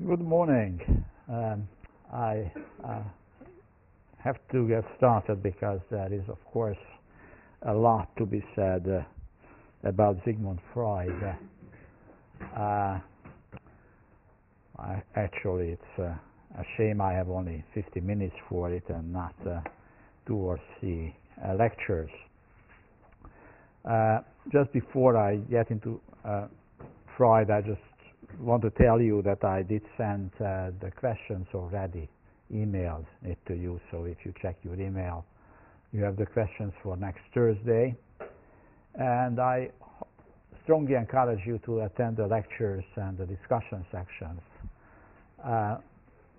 Good morning. I have to get started because there is, of course, a lot to be said about Sigmund Freud. Actually, it's a shame I have only 50 minutes for it and not two or three lectures. Just before I get into Freud, I just want to tell you that I did send the questions already, emailed it to you, so if you check your email, you have the questions for next Thursday. And I strongly encourage you to attend the lectures and the discussion sections.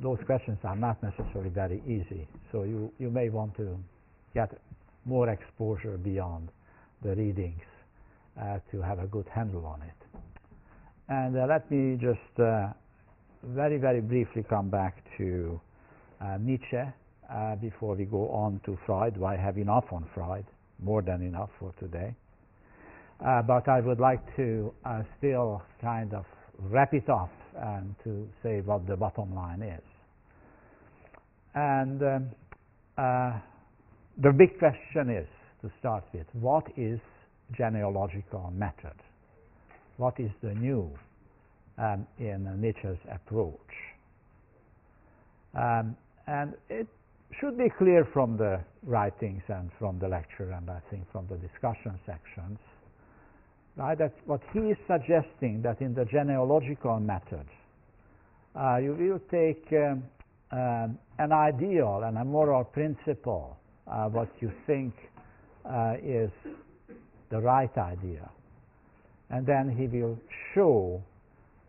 Those questions are not necessarily very easy, so you may want to get more exposure beyond the readings to have a good handle on it. And let me just very, very briefly come back to Nietzsche before we go on to Freud. I have enough on Freud, more than enough for today. But I would like to still kind of wrap it up and to say what the bottom line is. And the big question is, to start with, what is genealogical method? What is the new in Nietzsche's approach? And it should be clear from the writings and from the lecture and I think from the discussion sections, right, that what he is suggesting that in the genealogical method you will take an ideal and a moral principle, what you think is the right idea. And then he will show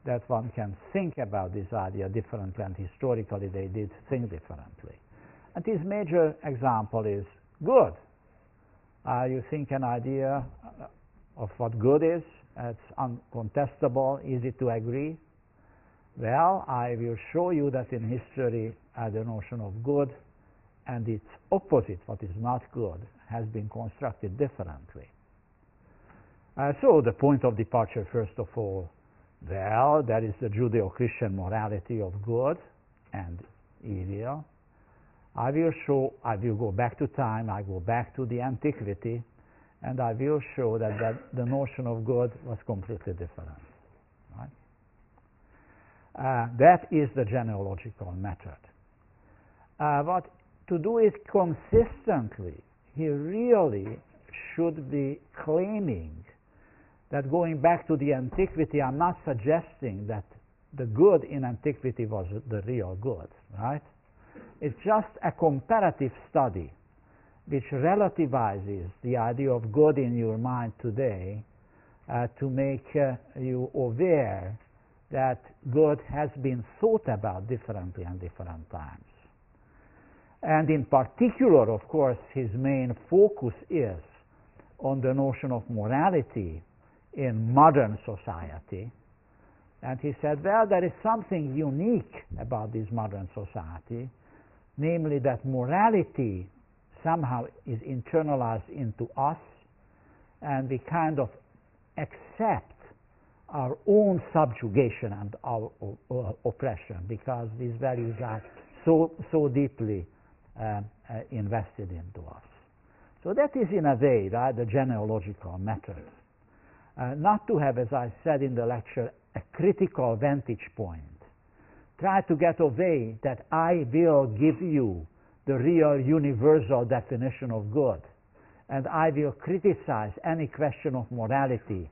that one can think about this idea differently, and historically they did think differently. And his major example is good. You think an idea of what good is, it's uncontestable, easy to agree. Well, I will show you that in history the notion of good and its opposite, what is not good, has been constructed differently. So the point of departure, first of all, well, that is the Judeo-Christian morality of good and evil. I will go back to time, I go back to the antiquity, and I will show that the notion of good was completely different. Right? That is the genealogical method. But to do it consistently, he really should be claiming that going back to the antiquity, I'm not suggesting that the good in antiquity was the real good, right? It's just a comparative study which relativizes the idea of good in your mind today to make you aware that good has been thought about differently in different times. And in particular, of course, his main focus is on the notion of morality in modern society. And he said, well, there is something unique about this modern society, namely that morality somehow is internalized into us, and we kind of accept our own subjugation and our oppression, because these values are so deeply invested into us. So that is, in a way, right, the genealogical method. Not to have, as I said in the lecture, a critical vantage point. Try to get away that I will give you the real universal definition of good, and I will criticize any question of morality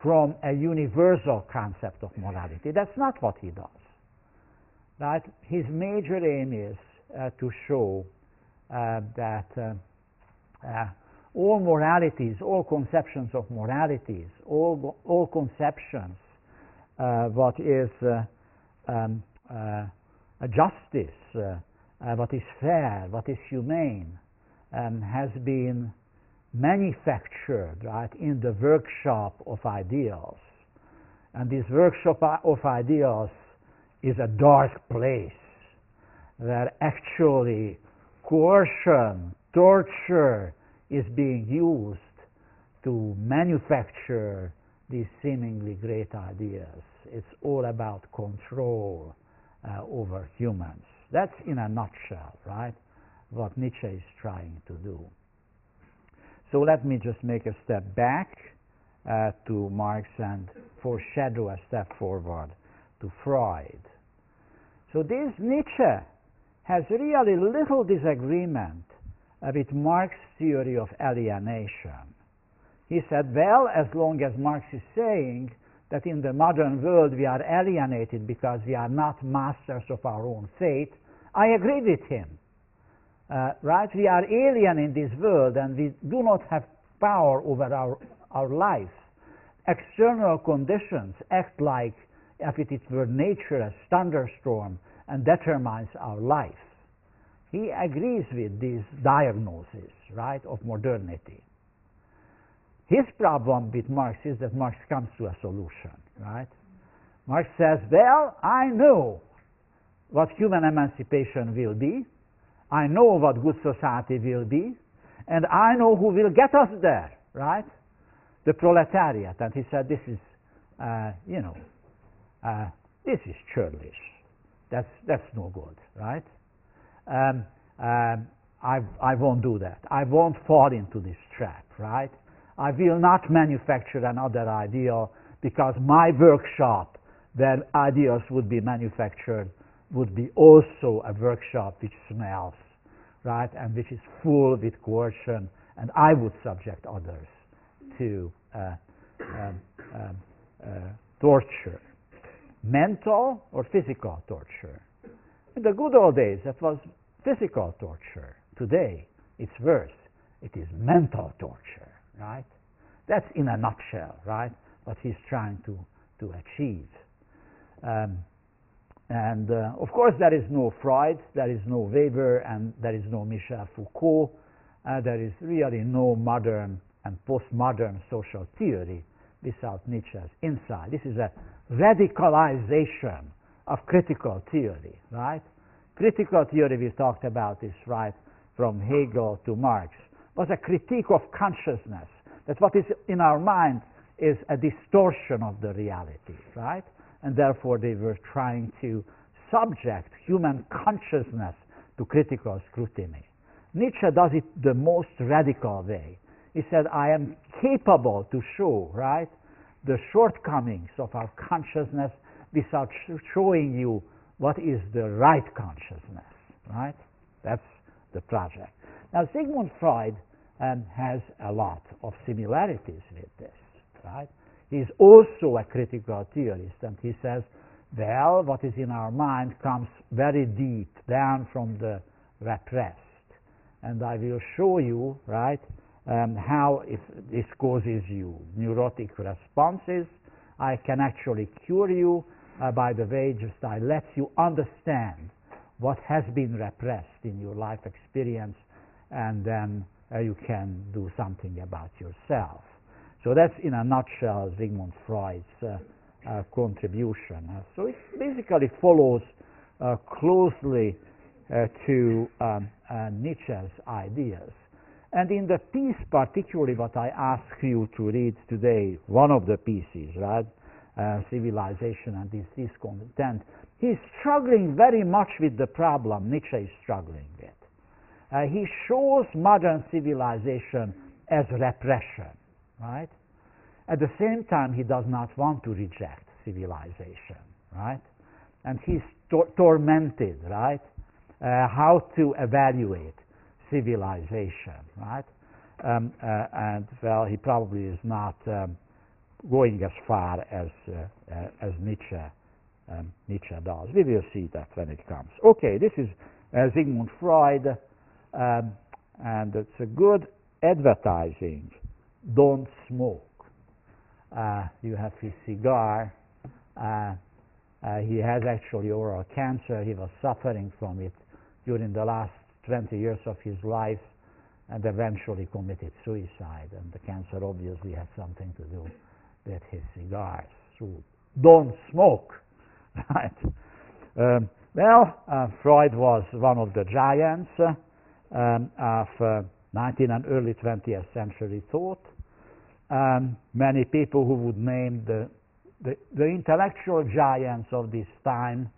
from a universal concept of morality. That's not what he does. Right? His major aim is to show that all moralities, all conceptions of moralities, all conceptions, what is justice, what is fair, what is humane, has been manufactured, right, in the workshop of ideals. And this workshop of ideals is a dark place where actually coercion, torture is being used to manufacture these seemingly great ideas. It's all about control over humans. That's in a nutshell, right, what Nietzsche is trying to do. So let me just make a step back to Marx and foreshadow a step forward to Freud. So this Nietzsche has really little disagreement with Marx's theory of alienation. He said, well, as long as Marx is saying that in the modern world we are alienated because we are not masters of our own fate, I agree with him. Right? We are alien in this world and we do not have power over our life. External conditions act like if it were nature, a thunderstorm, and determines our life. He agrees with this diagnosis, right, of modernity. His problem with Marx is that Marx comes to a solution, right? Marx says, well, I know what human emancipation will be, I know what good society will be, and I know who will get us there, right? The proletariat. And he said, this is, this is churlish. That's no good, right? I won't do that. I won't fall into this trap, right? I will not manufacture another ideal because my workshop where ideals would be manufactured would be also a workshop which smells, right, and which is full with coercion, and I would subject others to torture, mental or physical torture. In the good old days, that was physical torture. Today, it's worse. It is mental torture, right? That's in a nutshell, right, what he's trying to achieve. Of course, there is no Freud, there is no Weber, and there is no Michel Foucault. There is really no modern and postmodern social theory without Nietzsche's insight. This is a radicalization of critical theory, right? Critical theory, we talked about this, right, from Hegel to Marx, was a critique of consciousness, that what is in our mind is a distortion of the reality, right? And therefore they were trying to subject human consciousness to critical scrutiny. Nietzsche does it the most radical way. He said, I am capable to show, right, the shortcomings of our consciousness without showing you what is the right consciousness, right? That's the project. Now, Sigmund Freud has a lot of similarities with this, right? He's also a critical theorist, and he says, well, what is in our mind comes very deep down from the repressed, and I will show you, right, how if this causes you neurotic responses. I can actually cure you by the way, just I let you understand what has been repressed in your life experience, and then you can do something about yourself. So that's in a nutshell Sigmund Freud's contribution. So it basically follows closely to Nietzsche's ideas. And in the piece particularly what I ask you to read today, one of the pieces, right, Civilization and Its Discontents, he's struggling very much with the problem Nietzsche is struggling with. He shows modern civilization as repression. Right? At the same time, he does not want to reject civilization, right? And he's tormented, right? How to evaluate civilization, right? And well, he probably is not going as far as Nietzsche does. We will see that when it comes. Okay, this is Sigmund Freud, and it's a good advertising. Don't smoke. You have his cigar. He has actually oral cancer. He was suffering from it during the last 20 years of his life and eventually committed suicide. And the cancer obviously had something to do with his cigars. So don't smoke, right? Freud was one of the giants of 19th and early 20th century thought. Many people who would name the intellectual giants of this time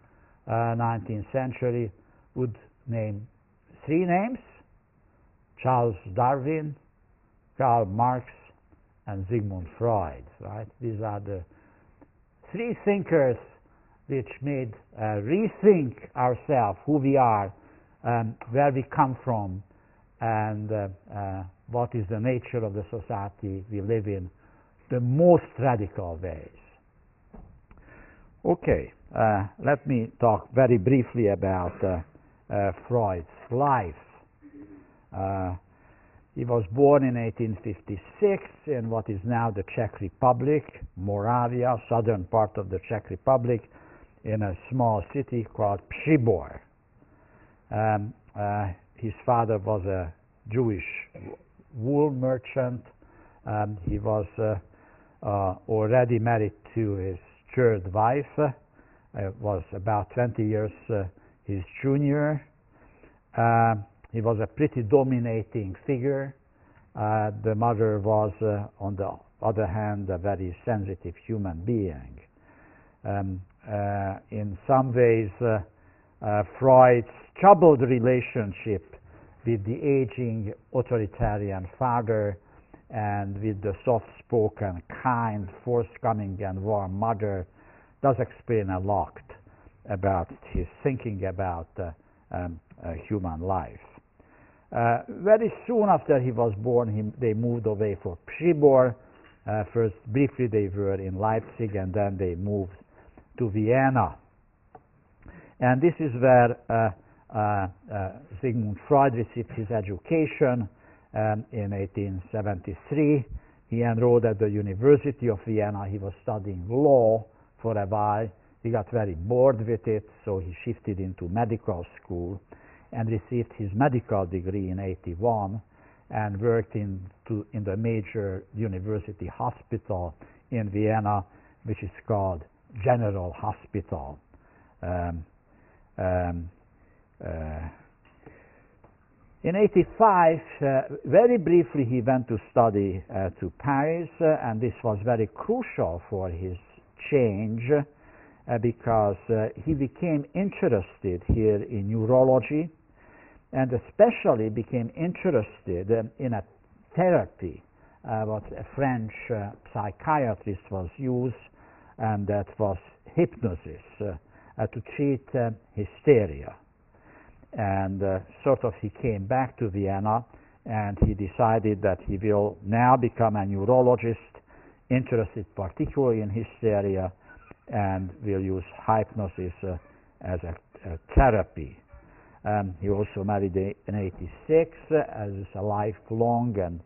19th century would name three names: Charles Darwin, Karl Marx, and Sigmund Freud, right? These are the three thinkers which made rethink ourselves, who we are, where we come from, and what is the nature of the society we live in, the most radical ways. Okay, let me talk very briefly about Freud's life. He was born in 1856 in what is now the Czech Republic, Moravia, southern part of the Czech Republic, in a small city called Příbor. His father was a Jewish wool merchant. He was already married to his third wife, was about 20 years his junior. He was a pretty dominating figure. The mother was, on the other hand, a very sensitive human being. In some ways, Freud's troubled relationship with the aging authoritarian father and with the soft-spoken, kind, forthcoming and warm mother does explain a lot about his thinking about human life. Very soon after he was born, they moved away for Příbor. First, briefly, they were in Leipzig, and then they moved to Vienna. And this is where Sigmund Freud received his education. In 1873, he enrolled at the University of Vienna. He was studying law for a while. He got very bored with it, so he shifted into medical school and received his medical degree in 81 and worked in the major university hospital in Vienna, which is called General Hospital. In 85, very briefly, he went to study to Paris, and this was very crucial for his change because he became interested here in neurology, and especially became interested in a therapy, what a French psychiatrist was used, and that was hypnosis to treat hysteria. And sort of he came back to Vienna, and he decided that he will now become a neurologist interested particularly in hysteria, and will use hypnosis as a therapy. He also married in 86, as is a lifelong and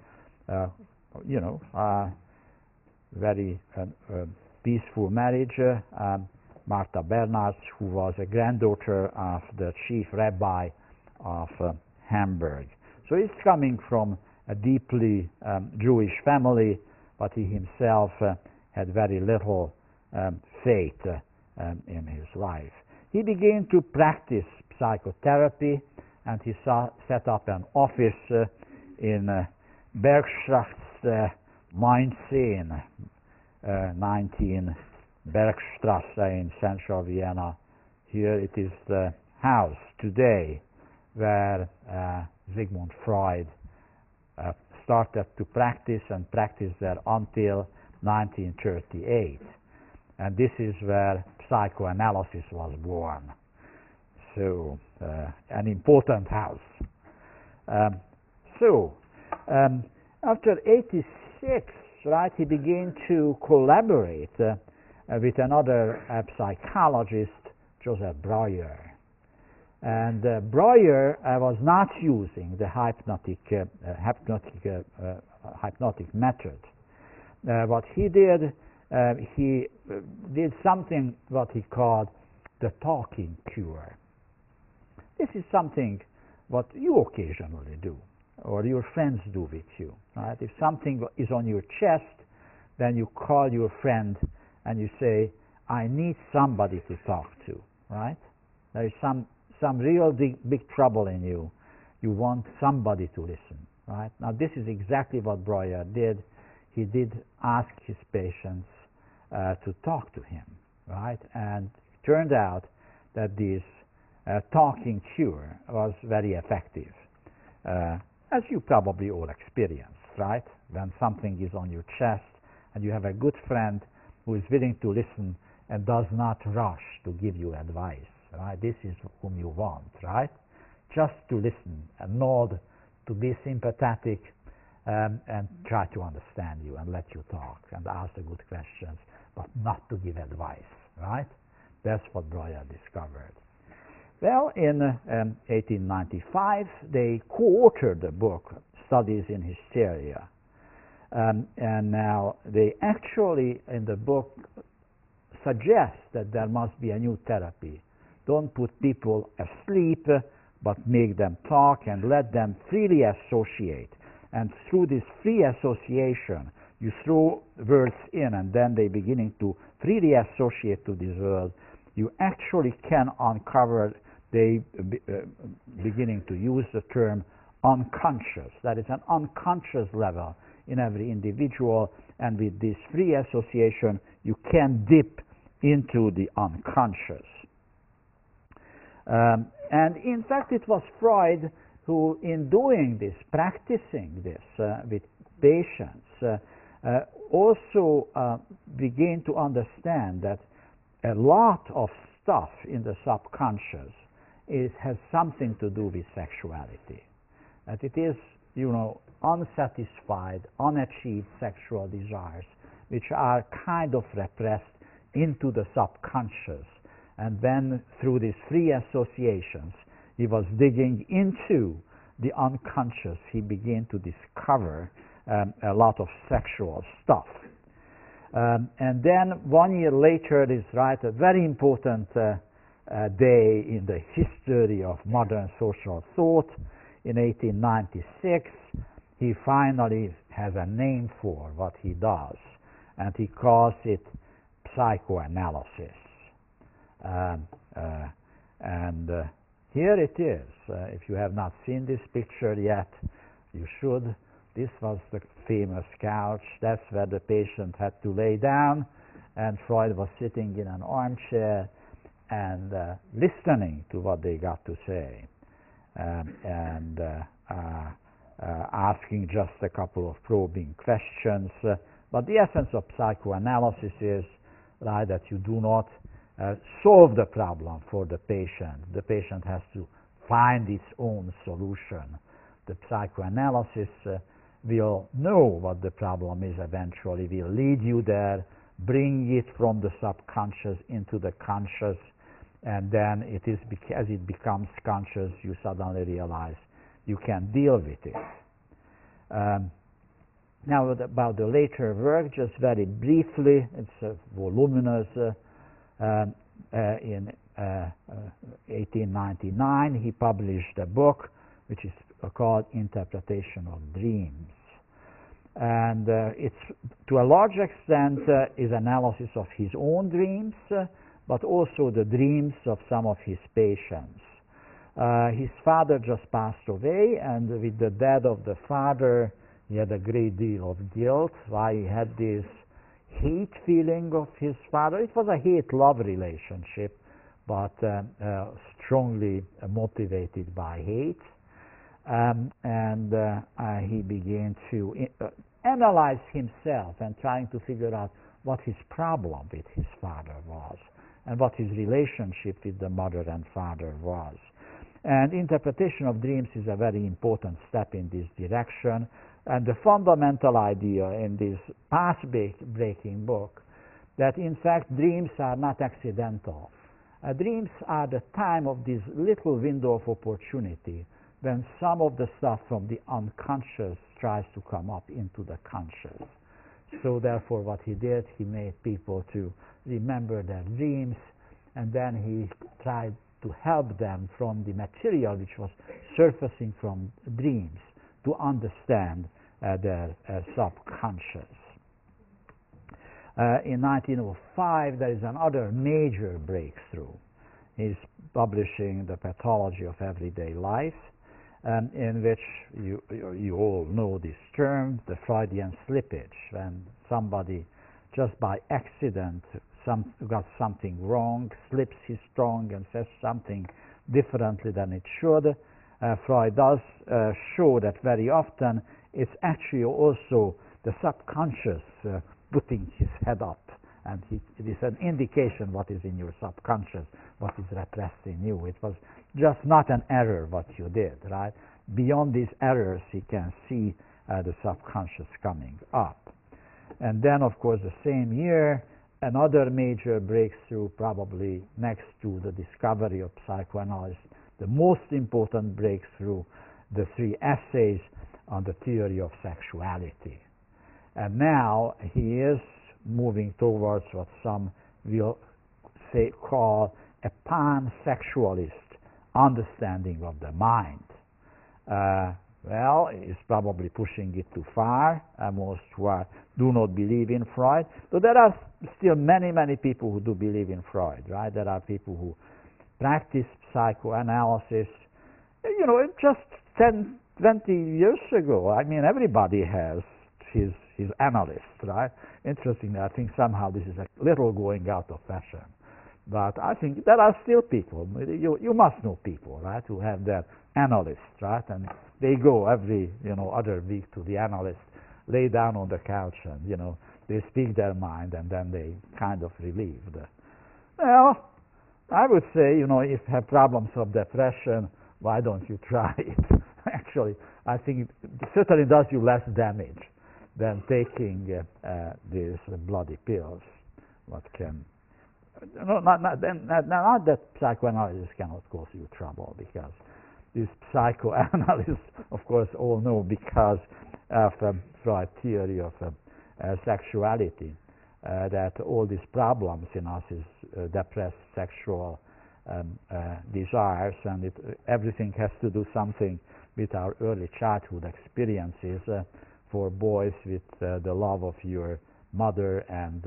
very peaceful marriage. Martha Bernhardt, who was a granddaughter of the chief rabbi of Hamburg. So he's coming from a deeply Jewish family, but he himself had very little faith in his life. He began to practice psychotherapy, and he set up an office in Bergstrasse 19 Bergstrasse in central Vienna. Here it is the house today where Sigmund Freud started to practice and practiced there until 1938. And this is where psychoanalysis was born. So, an important house. After 86, right, he began to collaborate with another psychologist, Joseph Breuer. And Breuer was not using the hypnotic method. What he did, he did something what he called the talking cure. This is something what you occasionally do, or your friends do with you. Right? If something is on your chest, then you call your friend and you say, I need somebody to talk to, right? There is some real big trouble in you. You want somebody to listen, right? Now, this is exactly what Breuer did. He did ask his patients to talk to him, right? And it turned out that this talking cure was very effective, as you probably all experience, right? When something is on your chest and you have a good friend who is willing to listen and does not rush to give you advice, right? This is whom you want, right? Just to listen and nod, to be sympathetic, and try to understand you and let you talk and ask the good questions, but not to give advice, right? That's what Breuer discovered. Well, in 1895, they co-authored the book, Studies in Hysteria. And now they actually, in the book, suggest that there must be a new therapy. Don't put people asleep, but make them talk and let them freely associate. And through this free association, you throw words in, and then they beginning to freely associate to this world. You actually can uncover, they beginning to use the term unconscious. That is an unconscious level in every individual, and with this free association, you can dip into the unconscious. And in fact, it was Freud who, in doing this, practicing this with patients, also began to understand that a lot of stuff in the subconscious has something to do with sexuality. That it is, you know, unsatisfied, unachieved sexual desires, which are kind of repressed into the subconscious. And then through these free associations, he was digging into the unconscious. He began to discover a lot of sexual stuff. And then 1 year later, is right, a very important day in the history of modern social thought. In 1896, he finally has a name for what he does, and he calls it psychoanalysis. Here it is. If you have not seen this picture yet, you should. This was the famous couch. That's where the patient had to lay down, and Freud was sitting in an armchair and listening to what they got to say, asking just a couple of probing questions. But the essence of psychoanalysis is, right, that you do not solve the problem for the patient. The patient has to find its own solution. The psychoanalysis will know what the problem is eventually, will lead you there, bring it from the subconscious into the conscious, and then it is, as it becomes conscious, you suddenly realize you can deal with it. Now about the later work, just very briefly, it's voluminous. In 1899, he published a book which is called Interpretation of Dreams. And it's, to a large extent, is analysis of his own dreams, but also the dreams of some of his patients. His father just passed away, and with the death of the father, he had a great deal of guilt, why he had this hate feeling of his father. It was a hate-love relationship, but strongly motivated by hate. He began to analyze himself and trying to figure out what his problem with his father was and what his relationship with the mother and father was. And Interpretation of Dreams is a very important step in this direction. And the fundamental idea in this path-breaking book, that in fact dreams are not accidental. Dreams are the time of this little window of opportunity when some of the stuff from the unconscious tries to come up into the conscious. So therefore what he did, he made people to remember their dreams, and then he tried to help them from the material which was surfacing from dreams, to understand their subconscious. In 1905, there is another major breakthrough. He's publishing The Pathology of Everyday Life, in which you all know this term, the Freudian slippage, when somebody just by accident got something wrong, slips his tongue and says something differently than it should. Freud does show that very often it's actually also the subconscious putting his head up, and it is an indication what is in your subconscious, what is repressed in you. It was just not an error what you did, right? Beyond these errors, he can see the subconscious coming up. And then, of course, the same year, another major breakthrough, probably next to the discovery of psychoanalysis, the most important breakthrough, the three essays on the theory of sexuality. And now he is moving towards what some will say, call a pansexualist understanding of the mind. Well, he's probably pushing it too far, most who do not believe in Freud. So there are still many, many people who do believe in Freud, right? There are people who practice psychoanalysis, you know, just 10, 20 years ago. I mean, everybody has his analyst, right? Interestingly, I think somehow this is a little going out of fashion. But I think there are still people, you must know people, right, who have their analysts, right? And they go every, you know, other week to the analyst, lay down on the couch and, you know, they speak their mind and then they kind of relieve the... Well, I would say, you know, if you have problems of depression, why don't you try it? Actually, I think it certainly does you less damage than taking these bloody pills. What can... No, not that psychoanalysis cannot cause you trouble, because these psychoanalysts, of course, all know because of Freud's theory of sexuality, that all these problems in us is depressed sexual desires, and everything has to do something with our early childhood experiences. For boys, with the love of your mother and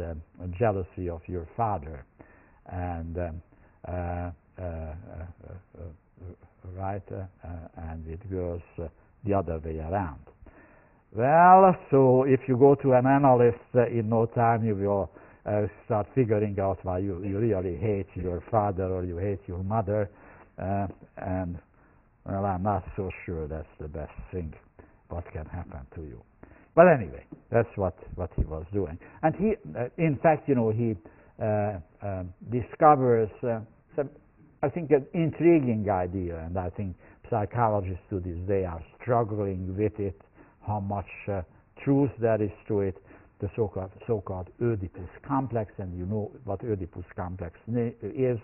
jealousy of your father, and and it goes the other way around. Well, so if you go to an analyst, in no time you will start figuring out why you really hate your father or you hate your mother, and well, I'm not so sure that's the best thing what can happen to you. But anyway, that's what he was doing. And he, in fact, you know, he discovers some, I think, an intriguing idea, and I think psychologists to this day are struggling with it, how much truth there is to it, the so-called Oedipus complex. And you know what Oedipus complex is.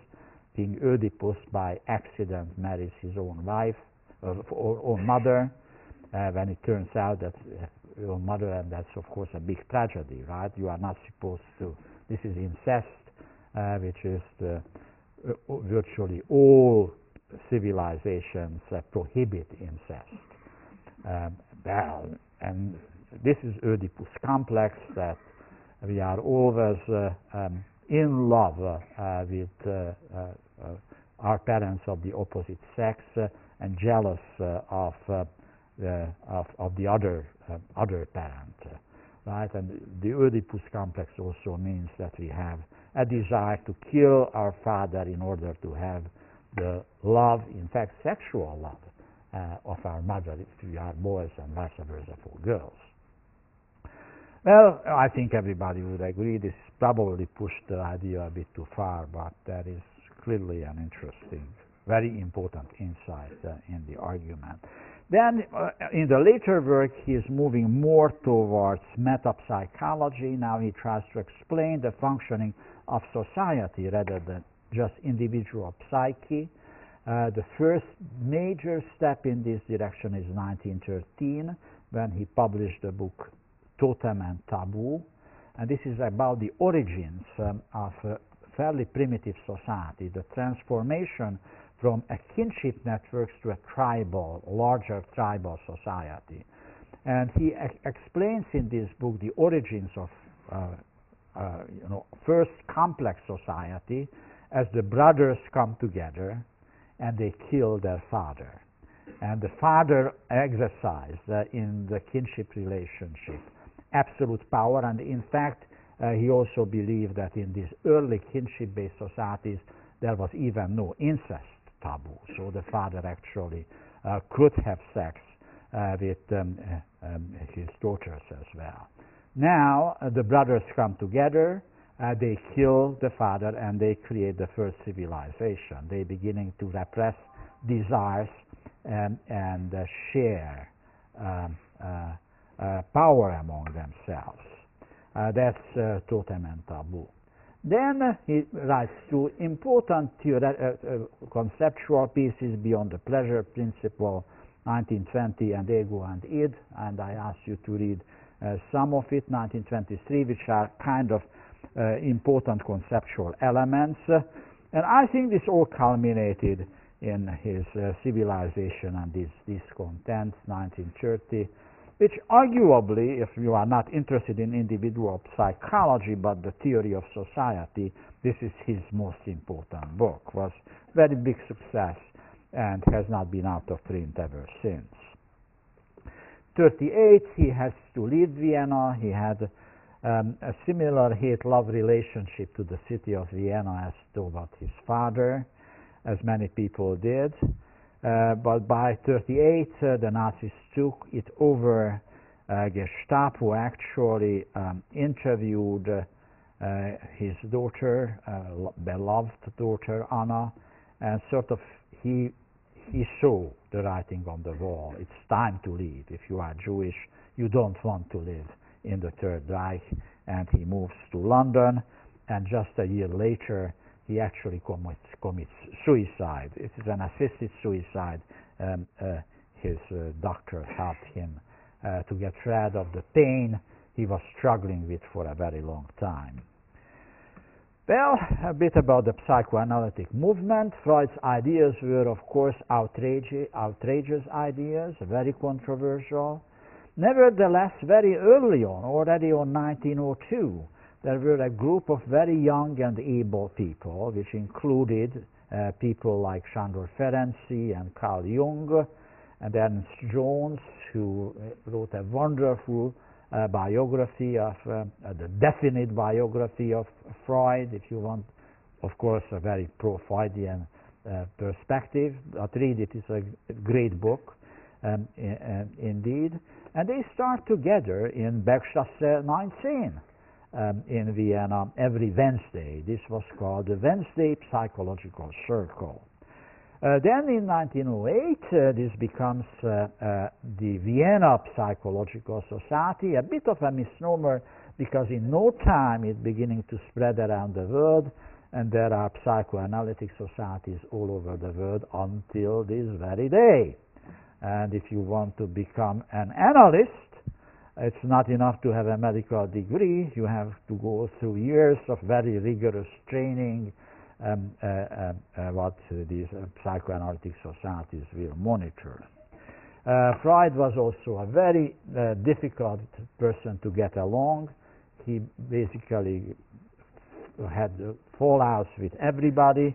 King Oedipus, by accident, marries his own wife, or own mother, when it turns out that your mother, and that's of course a big tragedy, right? You are not supposed to. This is incest, which is virtually all civilizations prohibit incest. And this is Oedipus complex, that we are always in love with our parents of the opposite sex, and jealous of the other parent, right? And the Oedipus complex also means that we have a desire to kill our father in order to have the love, in fact sexual love, of our mother, if we are boys, and vice versa for girls. Well, I think everybody would agree this probably pushed the idea a bit too far, but that is clearly an interesting, very important insight in the argument. Then, in the later work, he is moving more towards metapsychology. Now he tries to explain the functioning of society rather than just individual psyche. The first major step in this direction is 1913, when he published the book Totem and Taboo. And this is about the origins of a fairly primitive society, the transformation from a kinship networks to a tribal, larger tribal society. And he explains in this book the origins of you know, first complex society, as the brothers come together and they kill their father. And the father exercised in the kinship relationship absolute power, and in fact He also believed that in these early kinship-based societies there was even no incest taboo, so the father actually could have sex with his daughters as well. Now the brothers come together, they kill the father, and they create the first civilization. They're beginning to repress desires and share power among themselves. That's Totem and Taboo. Then he writes two important conceptual pieces, Beyond the Pleasure Principle, 1920, and Ego and Id, and I ask you to read some of it, 1923, which are kind of important conceptual elements. And I think this all culminated in his Civilization and Its Discontents, 1930, which arguably, if you are not interested in individual psychology but the theory of society, this is his most important book, was very big success and has not been out of print ever since. 1938, he has to leave Vienna. He had a similar hate-love relationship to the city of Vienna as toward his father, as many people did. But by 1938, the Nazis took it over. Gestapo actually interviewed his daughter, beloved daughter Anna, and sort of he saw the writing on the wall. It's time to leave. If you are Jewish, you don't want to live in the Third Reich, and he moves to London, and just a year later he actually commits suicide. It is an assisted suicide. His doctor helped him to get rid of the pain he was struggling with for a very long time. Well, a bit about the psychoanalytic movement. Freud's ideas were, of course, outrageous ideas, very controversial. Nevertheless, very early on, already on 1902, there were a group of very young and able people, which included people like Sándor Ferenczi and Carl Jung and Ernst Jones, who wrote a wonderful biography of, the definite biography of Freud, if you want, of course, a very pro-Freudian perspective. But read it, it's a great book, indeed. And they start together in Bergstrasse 19 in Vienna every Wednesday. This was called the Wednesday Psychological Circle. Then in 1908, this becomes the Vienna Psychological Society, a bit of a misnomer because in no time it's beginning to spread around the world, and there are psychoanalytic societies all over the world until this very day. And if you want to become an analyst, it's not enough to have a medical degree. You have to go through years of very rigorous training what these psychoanalytic societies will monitor. Freud was also a very difficult person to get along. He basically had fallouts with everybody.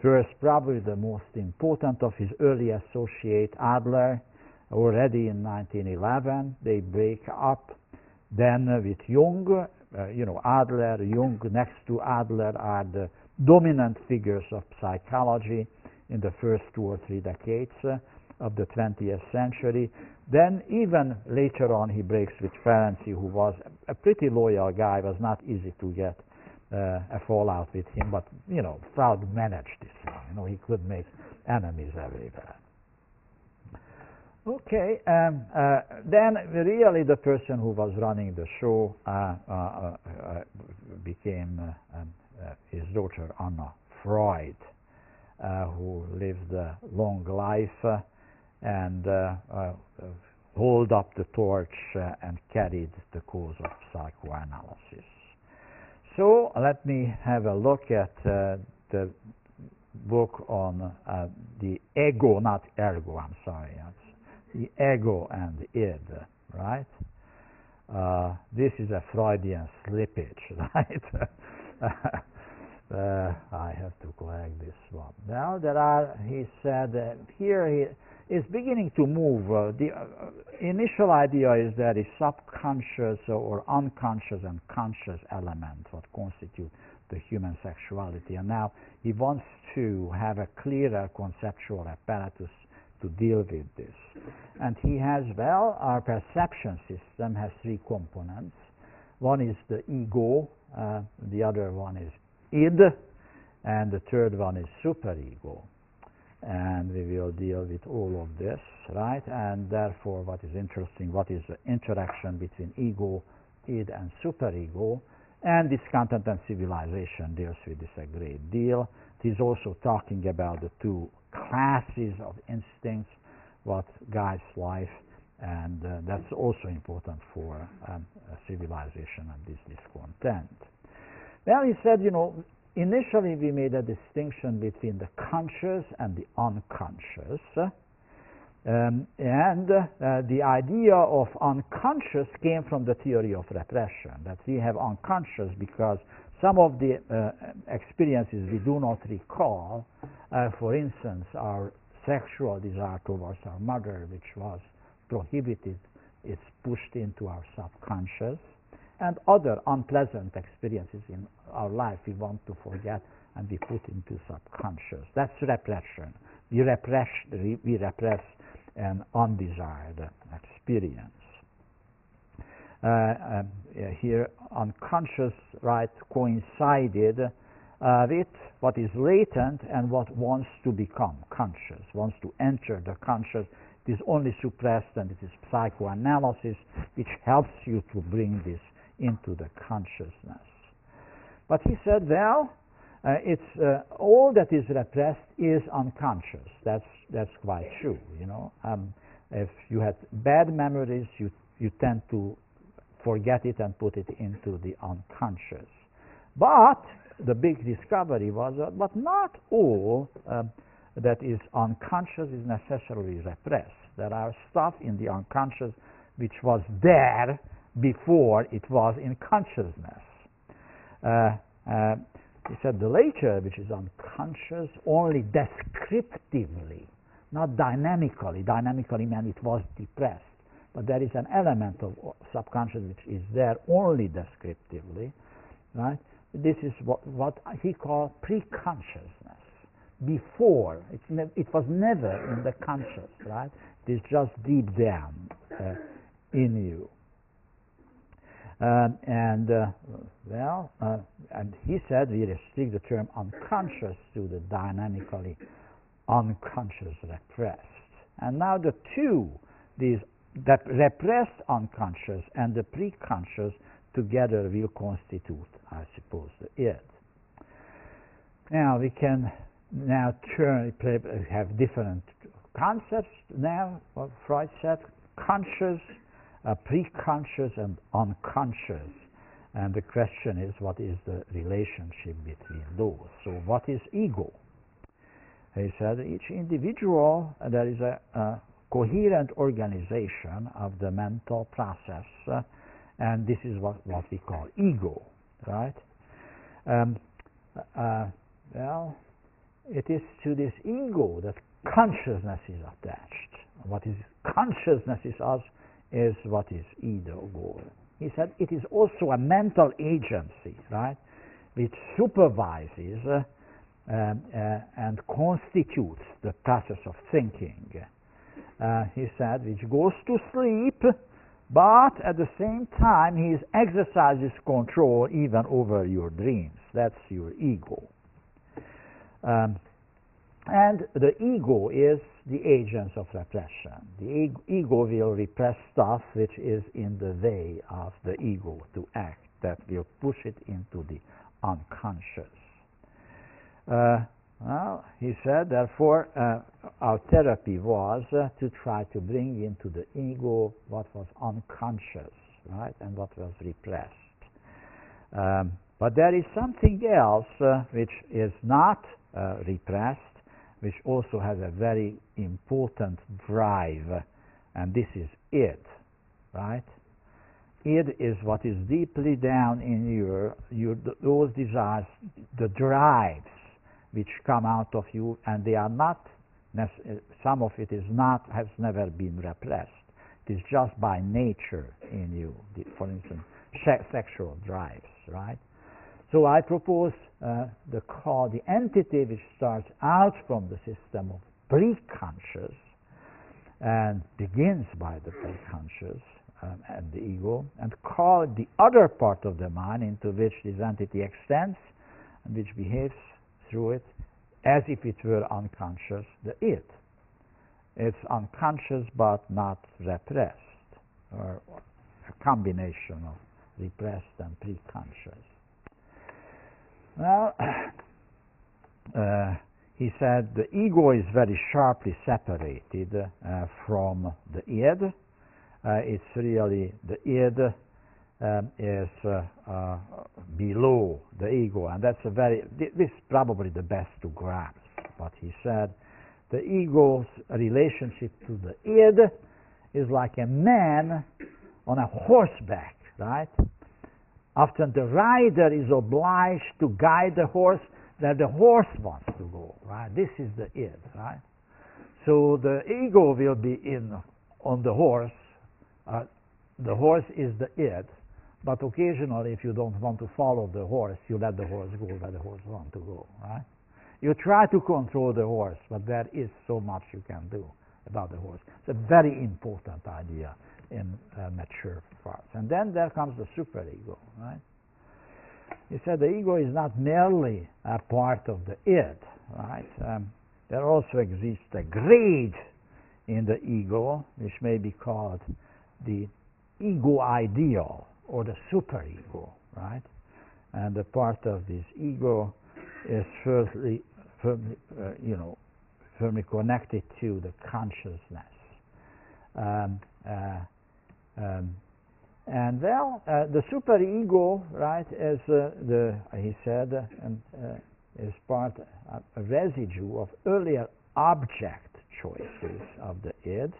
First, probably the most important of his early associate, Adler, already in 1911, they break up. Then with Jung, Adler, Jung, next to Adler are the dominant figures of psychology in the first two or three decades of the 20th century. Then even later on, he breaks with Ferenczi, who was a pretty loyal guy. It was not easy to get a fallout with him, but Freud managed this one. He could make enemies everywhere. Okay, then really the person who was running the show became his daughter Anna Freud, who lived a long life and held up the torch and carried the cause of psychoanalysis. So let me have a look at the book on the ego, not ergo, I'm sorry, the ego and id, right? This is a Freudian slippage, right? I have to correct this one. Now there are, he said, here is beginning to move. The initial idea is that a subconscious or unconscious and conscious element what constitute the human sexuality, and now he wants to have a clearer conceptual apparatus to deal with this. And he has, well, our perception system has three components. One is the ego, the other one is id, and the third one is superego. And we will deal with all of this, right? And therefore, what is interesting, what is the interaction between ego, id, and superego, and Discontent and Civilization deals with this a great deal. It is also talking about the two classes of instincts, what guides life, and that's also important for Civilization and this discontent. Well, he said, you know, initially we made a distinction between the conscious and the unconscious, the idea of unconscious came from the theory of repression, that we have unconscious because some of the experiences we do not recall. For instance, our sexual desire towards our mother, which was prohibited, is pushed into our subconscious, and other unpleasant experiences in our life we want to forget and we put into subconscious. That's repression. We repress an undesired experience. Here, unconscious right coincided with what is latent and what wants to become conscious, wants to enter the conscious. It is only suppressed, and it is psychoanalysis which helps you to bring this into the consciousness. But he said, well, all that is repressed is unconscious. That's quite true, you know. If you had bad memories, you tend to forget it and put it into the unconscious. But the big discovery was that but not all that is unconscious is necessarily repressed. There are stuff in the unconscious which was there before it was in consciousness. He said the later, which is unconscious, only descriptively, not dynamically. Dynamically meant it was depressed. But there is an element of subconscious which is there only descriptively, right? This is what he called pre-consciousness. Before, it was never in the conscious, right? It is just deep down in you. And he said we restrict the term unconscious to the dynamically unconscious repressed. And now the two, these that repressed unconscious and the pre-conscious together will constitute, I suppose, the id. Now we can now have different concepts now, what Freud said, conscious, pre-conscious, and unconscious. And the question is, what is the relationship between those? So what is ego? He said each individual, there is a coherent organization of the mental process, and this is what we call ego, right? Well, it is to this ego that consciousness is attached. What is consciousness is us is what is ego. He said it is also a mental agency, right, which supervises and constitutes the process of thinking. He said, which goes to sleep, but at the same time he exercises control even over your dreams. That's your ego. And the ego is the agent of repression. The ego will repress stuff which is in the way of the ego to act, that will push it into the unconscious. Well, he said, therefore, our therapy was to try to bring into the ego what was unconscious, right, and what was repressed. But there is something else which is not repressed, which also has a very important drive, and this is id, right? Id is what is deeply down in your those desires, the drives, which come out of you, and they are not Some of it is not, has never been repressed. It is just by nature in you, for instance, sexual drives, right? So I propose the entity which starts out from the system of preconscious and begins by the preconscious and the ego, and call the other part of the mind into which this entity extends and which behaves through it as if it were unconscious, the it. It's unconscious but not repressed, or a combination of repressed and preconscious. Well, he said the ego is very sharply separated from the id. It's really the id is below the ego, and that's a very, this is probably the best to grasp. But he said the ego's relationship to the id is like a man on a horseback, right? Often the rider is obliged to guide the horse that the horse wants to go, right? This is the id, right? So the ego will be on the horse. The horse is the id, but occasionally if you don't want to follow the horse, you let the horse go where the horse wants to go, right? You try to control the horse, but there is so much you can do about the horse. It's a very important idea in mature parts. And then there comes the superego, right? He said the ego is not merely a part of the id, right? There also exists a grade in the ego, which may be called the ego ideal or the superego, right? And the part of this ego is firmly connected to the consciousness. The superego, right, as he said, is part a residue of earlier object choices of the id,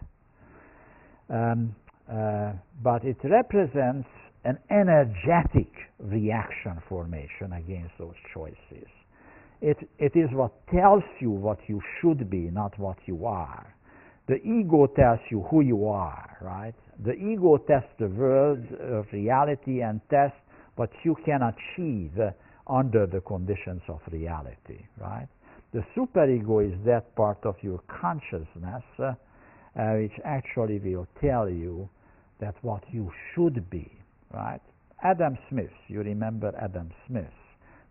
but it represents an energetic reaction formation against those choices. It is what tells you what you should be, not what you are. The ego tells you who you are, right? The ego tests the world of reality and tests what you can achieve under the conditions of reality, right? The superego is that part of your consciousness which actually will tell you that what you should be, right? Adam Smith, you remember Adam Smith,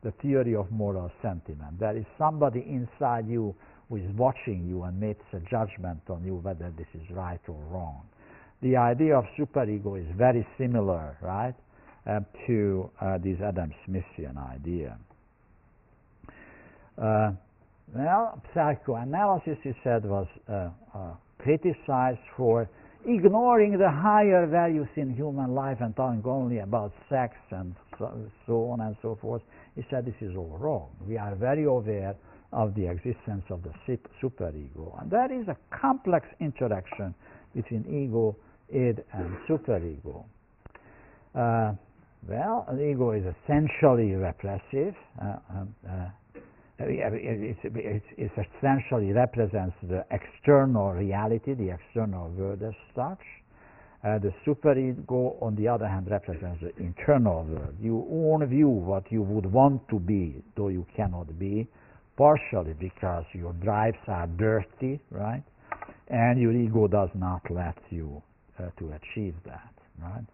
the theory of moral sentiment. There is somebody inside you who is watching you and makes a judgment on you whether this is right or wrong. The idea of superego is very similar, right, to this Adam Smithian idea. Well, psychoanalysis, he said, was criticized for ignoring the higher values in human life and talking only about sex and so on and so forth. He said this is all wrong. We are very aware of the existence of the superego, and there is a complex interaction between ego, id, and superego. Well, the ego is essentially repressive. It essentially represents the external reality, the external world as such. The superego, on the other hand, represents the internal world, your own view, what you would want to be, though you cannot be, partially because your drives are dirty, right? And your ego does not let you to achieve that, right?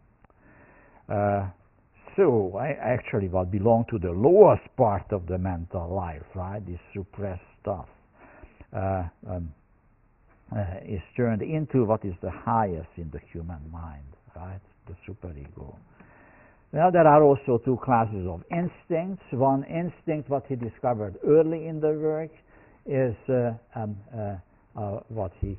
So actually what belongs to the lowest part of the mental life, right, this suppressed stuff, is turned into what is the highest in the human mind, right, the superego. Now there are also two classes of instincts. One instinct, what he discovered early in the work, is what he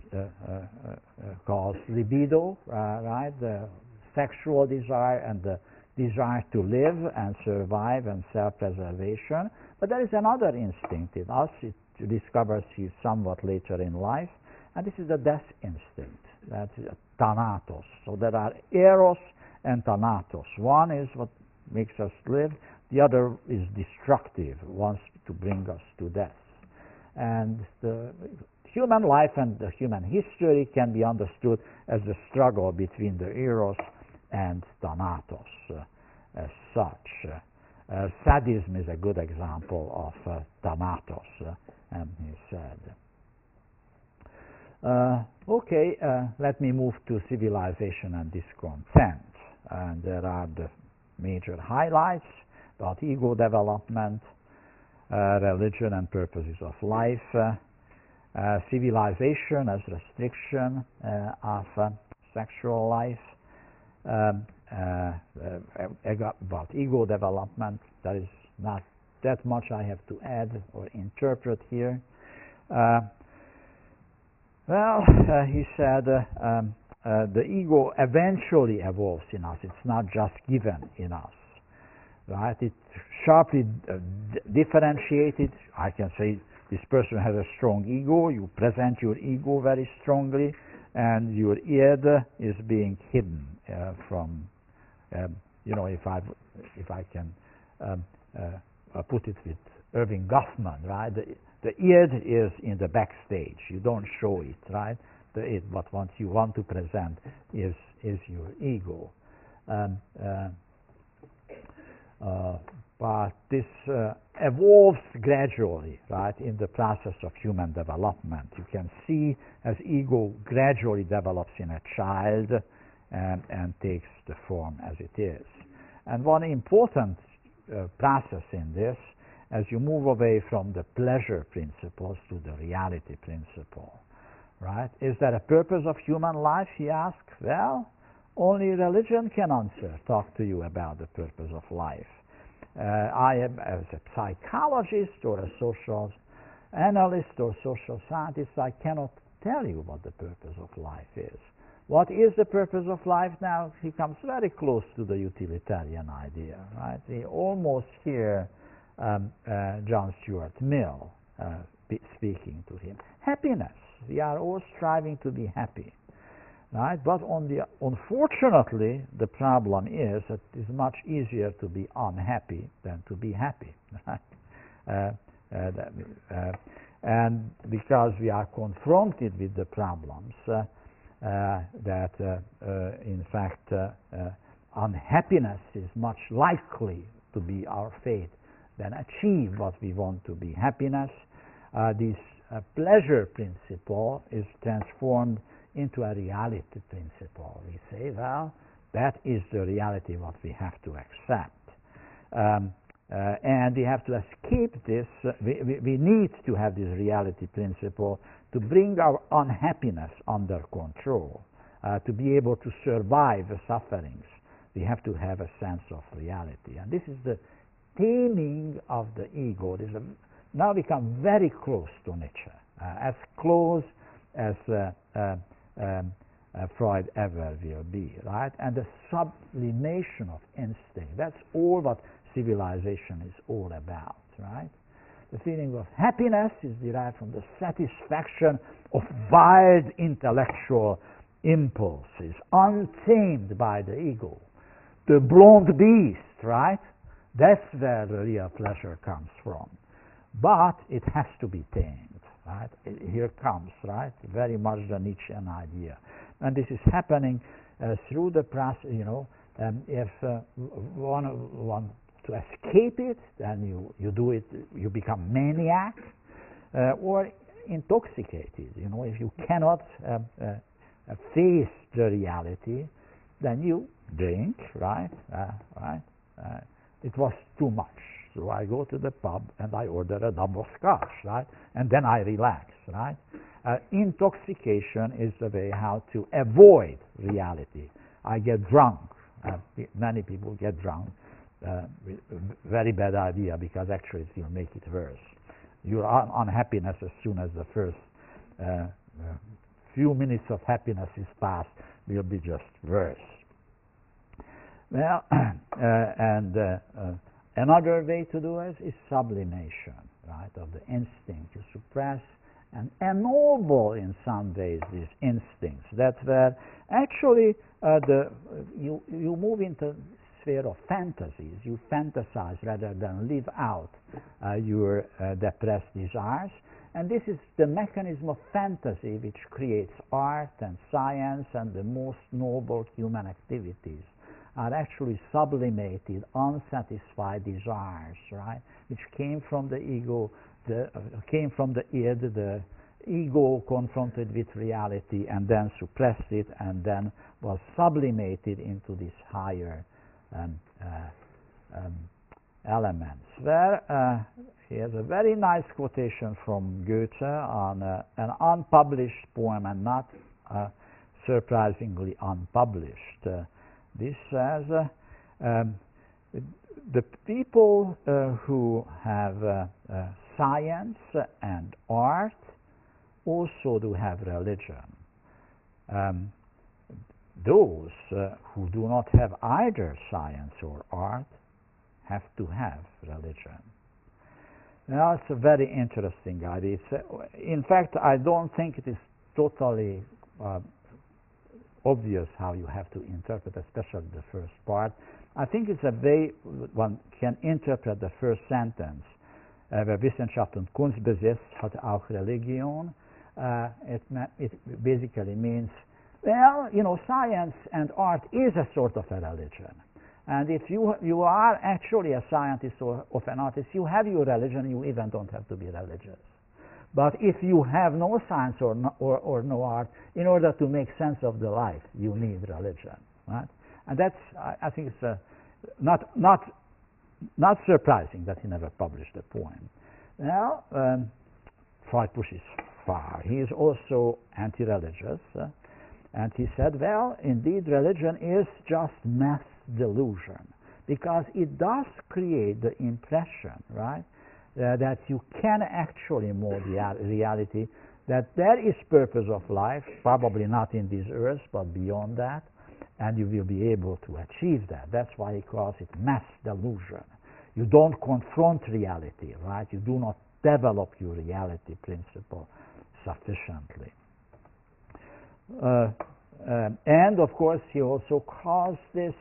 calls libido, right? The sexual desire and the desire to live and survive and self-preservation. But there is another instinct in us, it discovers he somewhat later in life, and this is the death instinct, that's thanatos. So there are eros and thanatos. One is what makes us live, the other is destructive, wants to bring us to death. And the Human life and the human history can be understood as the struggle between the eros and thanatos as such. Sadism is a good example of thanatos, and he said. Let me move to Civilization and Discontent. And there are the major highlights about ego development, religion and purposes of life, civilization as restriction of sexual life, about ego development. There is not that much I have to add or interpret here. He said the ego eventually evolves in us. It's not just given in us. Right? It's sharply differentiated. I can say this person has a strong ego. You present your ego very strongly, and your id is being hidden from. If I can put it with Irving Goffman, right? The id is in the backstage. You don't show it, right? The id, what once you want to present is your ego. But this evolves gradually, right, in the process of human development. You can see as ego gradually develops in a child and takes the form as it is. And one important process in this, as you move away from the pleasure principles to the reality principle, right? Is there a purpose of human life, he asked? Well, only religion can answer, talk to you about the purpose of life. I am, as a psychologist or a social analyst or social scientist, I cannot tell you what the purpose of life is. What is the purpose of life now? He comes very close to the utilitarian idea, right? We almost hear John Stuart Mill speaking to him. Happiness. We are all striving to be happy. Right? But unfortunately, the problem is that it's much easier to be unhappy than to be happy. Right? And because we are confronted with the problems that, in fact, unhappiness is much likely to be our fate than achieve what we want to be happiness. This pleasure principle is transformed into a reality principle. We say, well, that is the reality what we have to accept. And we have to escape this. We need to have this reality principle to bring our unhappiness under control, to be able to survive the sufferings. We have to have a sense of reality. And this is the taming of the ego. This is now we come very close to Nietzsche, as close as Freud ever will be, right? And the sublimation of instinct, that's all what civilization is all about, right? The feeling of happiness is derived from the satisfaction of wild intellectual impulses, untamed by the ego. The blonde beast, right? That's where the real pleasure comes from. But it has to be tamed. Right? Here comes, right? Very much the Nietzschean idea. And this is happening through the process, you know, if one wants to escape it, then you do it, you become maniac or intoxicated. You know, if you cannot face the reality, then you drink, right? It was too much. So I go to the pub and I order a double scotch, right? And then I relax, right? Intoxication is the way how to avoid reality. I get drunk. Many people get drunk. Very bad idea, because actually it will make it worse. Your unhappiness, as soon as the first few minutes of happiness is past, will be just worse. Well, another way to do it is sublimation, right, of the instinct. You suppress and ennoble in some ways these instincts. That's where actually you move into sphere of fantasies. You fantasize rather than live out your depressed desires. And this is the mechanism of fantasy, which creates art and science, and the most noble human activities are actually sublimated, unsatisfied desires, right? Which came from the ego, came from the id, the ego confronted with reality and then suppressed it and then was sublimated into these higher elements. There, here's a very nice quotation from Goethe on an unpublished poem, and not surprisingly unpublished. This says, the people who have science and art also do have religion. Those who do not have either science or art have to have religion. Now, it's a very interesting idea. It's, in fact, I don't think it is totally obvious how you have to interpret, especially the first part. I think it's a way one can interpret the first sentence. Wer Wissenschaft und Kunst besitzt, hat auch Religion. It basically means, well, you know, science and art is a sort of a religion. And if you are actually a scientist or of an artist, you have your religion, you even don't have to be religious. But if you have no science or no art, in order to make sense of the life, you need religion, right? And that's, I think it's not surprising that he never published the poem. Now, Freud pushes far. He is also anti-religious. And he said, well, indeed, religion is just mass delusion, because it does create the impression, right, that you can actually mold reality, that there is purpose of life, probably not in this earth, but beyond that, and you will be able to achieve that. That's why he calls it mass delusion. You don't confront reality, right? You do not develop your reality principle sufficiently. And of course, he also calls this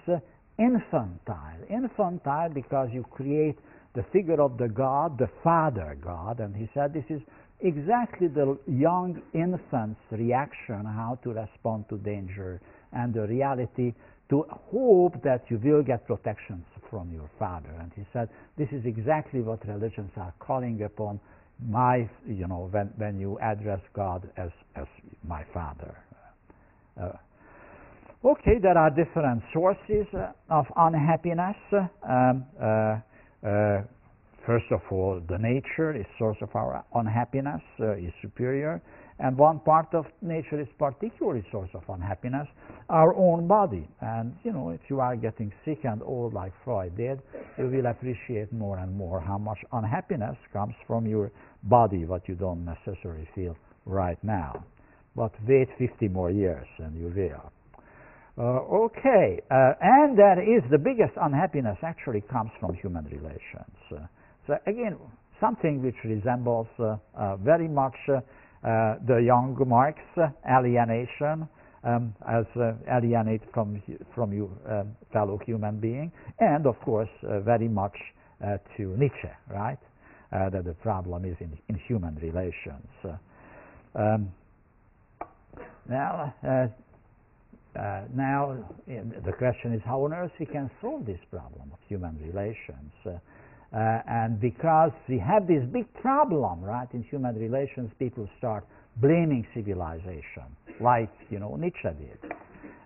infantile. Infantile because you create the figure of the God, the Father God, and he said this is exactly the young infant's reaction, how to respond to danger and the reality, to hope that you will get protection from your father. And he said this is exactly what religions are calling upon, my, you know, when you address God as my father. Okay, there are different sources of unhappiness. First of all, the nature is source of our unhappiness, is superior, and one part of nature is particularly source of unhappiness, our own body. And you know, if you are getting sick and old like Freud did, you will appreciate more and more how much unhappiness comes from your body, what you don't necessarily feel right now. But wait 50 more years and you will. Okay, and that is the biggest unhappiness actually comes from human relations. So again, something which resembles very much the young Marx, alienation, as alienate from your fellow human being, and of course very much to Nietzsche, right? That the problem is in human relations. Now the question is how on earth we can solve this problem of human relations. And because we have this big problem, right, in human relations, people start blaming civilization, like, you know, Nietzsche did.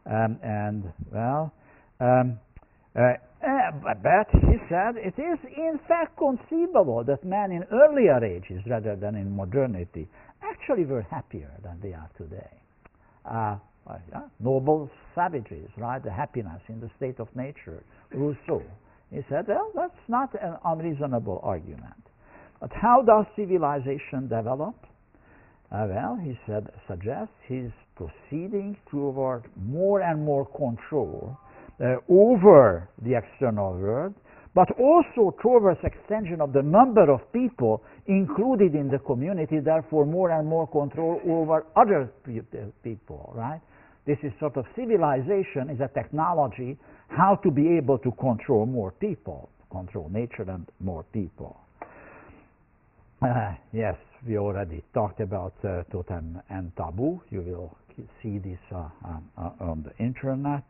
And, well, but he said it is in fact conceivable that men in earlier ages, rather than in modernity, actually were happier than they are today. Noble savages, right? The happiness in the state of nature, Rousseau. He said, well, that's not an unreasonable argument. But how does civilization develop? Well, he said, suggests he's proceeding toward more and more control over the external world, but also towards extension of the number of people included in the community, therefore more and more control over other people, right? This is sort of civilization is a technology, how to be able to control more people, control nature and more people. Yes, we already talked about Totem and Taboo. You will see this on the internet.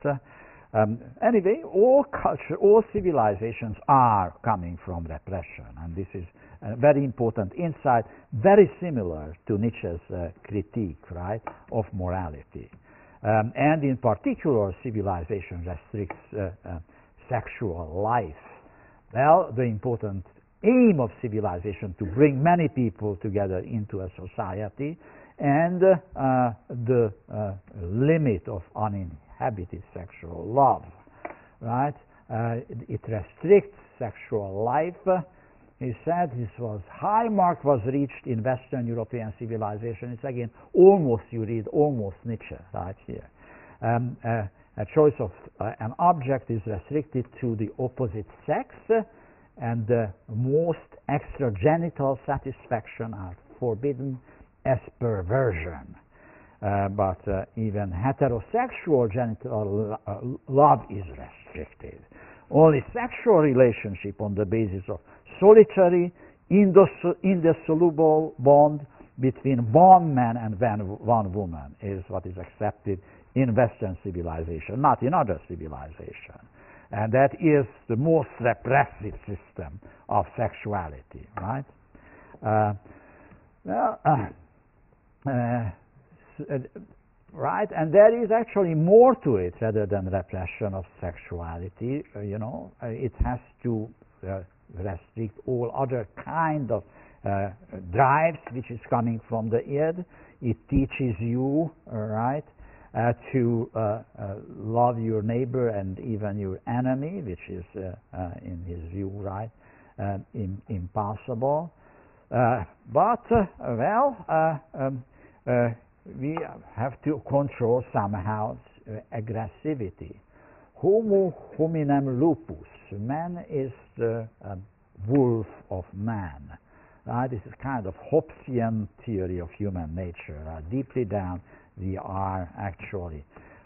Anyway, all culture, all civilizations are coming from repression, and this is a very important insight, very similar to Nietzsche's critique, right, of morality. And in particular, civilization restricts sexual life. Well, the important aim of civilization to bring many people together into a society, and the limit of uninhibited sexual love, right? It restricts sexual life. He said this was high mark was reached in Western European civilization. It's again almost, you read almost Nietzsche right here. A choice of an object is restricted to the opposite sex, and the most extragenital satisfaction are forbidden as perversion. But even heterosexual genital love is restricted. Only sexual relationship on the basis of solitary, indissoluble bond between one man and one woman is what is accepted in Western civilization, not in other civilization. And that is the most repressive system of sexuality, right? Right, and there is actually more to it rather than repression of sexuality. You know, it has to restrict all other kind of drives which is coming from the id. It teaches you, right, to love your neighbor and even your enemy, which is, in his view, right, impossible. But we have to control somehow aggressivity. Homo hominem lupus. Man is the wolf of man. This is kind of Hobbesian theory of human nature. Deeply down, we are actually.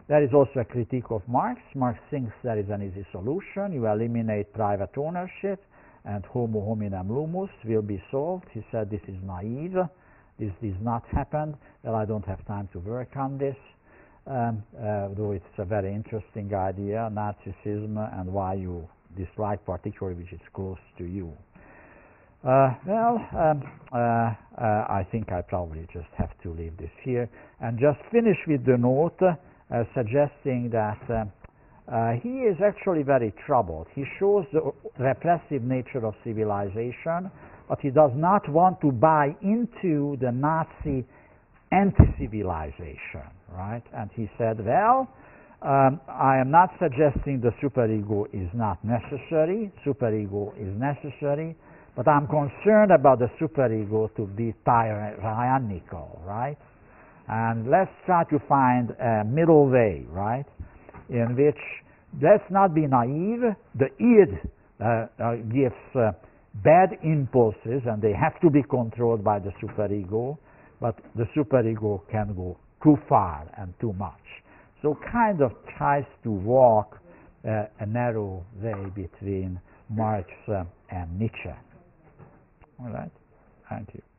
There is also a critique of Marx. Marx thinks there is an easy solution. You eliminate private ownership, and homo hominem lupus will be solved. He said this is naive. This does not happen. Well, I don't have time to work on this. Though it's a very interesting idea, narcissism and why you dislike particularly which is close to you. I think I probably just have to leave this here and just finish with the note suggesting that he is actually very troubled. He shows the repressive nature of civilization, but he does not want to buy into the Nazi anti-civilization, right? And he said, well, I am not suggesting the superego is not necessary. Superego is necessary, but I'm concerned about the superego to be tyrannical, right? And let's try to find a middle way, right? In which, let's not be naive. The id gives bad impulses, and they have to be controlled by the superego, but the superego can go too far and too much. So kind of tries to walk a narrow way between Marx and Nietzsche. All right, thank you.